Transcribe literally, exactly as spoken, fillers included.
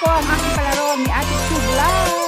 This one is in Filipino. po ang aking palaro ni Ate Chu Vlogs.